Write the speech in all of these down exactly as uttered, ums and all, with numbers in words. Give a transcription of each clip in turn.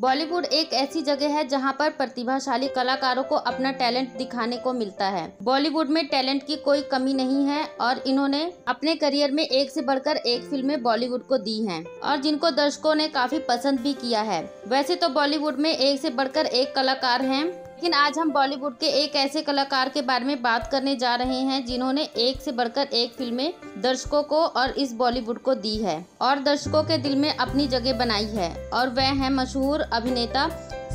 बॉलीवुड एक ऐसी जगह है जहां पर प्रतिभाशाली कलाकारों को अपना टैलेंट दिखाने को मिलता है। बॉलीवुड में टैलेंट की कोई कमी नहीं है और इन्होंने अपने करियर में एक से बढ़कर एक फिल्में बॉलीवुड को दी हैं और जिनको दर्शकों ने काफी पसंद भी किया है। वैसे तो बॉलीवुड में एक से बढ़कर एक कलाकार हैं, लेकिन आज हम बॉलीवुड के एक ऐसे कलाकार के बारे में बात करने जा रहे हैं जिन्होंने एक से बढ़कर एक फिल्में दर्शकों को और इस बॉलीवुड को दी है और दर्शकों के दिल में अपनी जगह बनाई है, और वह है मशहूर अभिनेता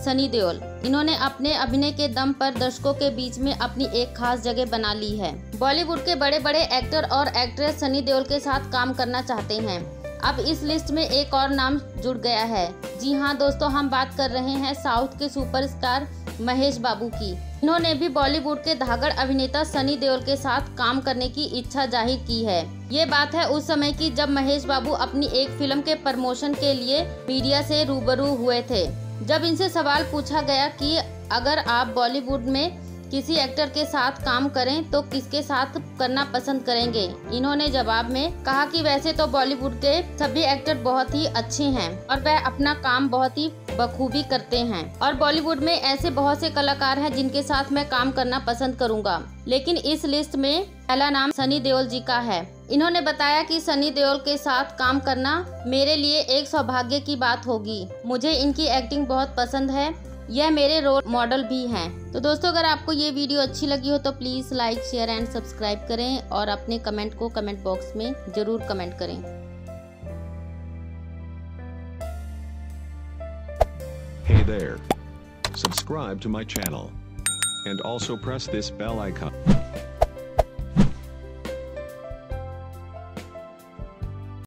सनी देओल। इन्होंने अपने अभिनय के दम पर दर्शकों के बीच में अपनी एक खास जगह बना ली है। बॉलीवुड के बड़े बड़े एक्टर और एक्ट्रेस सनी देओल के साथ काम करना चाहते हैं। अब इस लिस्ट में एक और नाम जुड़ गया है। जी हाँ दोस्तों, हम बात कर रहे हैं साउथ के सुपरस्टार महेश बाबू की। इन्होंने भी बॉलीवुड के धाकड़ अभिनेता सनी देओल के साथ काम करने की इच्छा जाहिर की है। ये बात है उस समय की जब महेश बाबू अपनी एक फिल्म के प्रमोशन के लिए मीडिया से रूबरू हुए थे। जब इनसे सवाल पूछा गया कि अगर आप बॉलीवुड में किसी एक्टर के साथ काम करें तो किसके साथ करना पसंद करेंगे, इन्होंने जवाब में कहा कि वैसे तो बॉलीवुड के सभी एक्टर बहुत ही अच्छे हैं और वह अपना काम बहुत ही बखूबी करते हैं, और बॉलीवुड में ऐसे बहुत से कलाकार हैं जिनके साथ मैं काम करना पसंद करूंगा, लेकिन इस लिस्ट में पहला नाम सनी देओल जी का है। इन्होंने बताया कि सनी देओल के साथ काम करना मेरे लिए एक सौभाग्य की बात होगी। मुझे इनकी एक्टिंग बहुत पसंद है, यह मेरे रोल मॉडल भी हैं। तो दोस्तों, अगर आपको ये वीडियो अच्छी लगी हो तो please like, share and subscribe करें और अपने कमेंट को कमेंट बॉक्स में ज़रूर कमेंट करें। Hey there. Subscribe to my channel and also press this bell icon.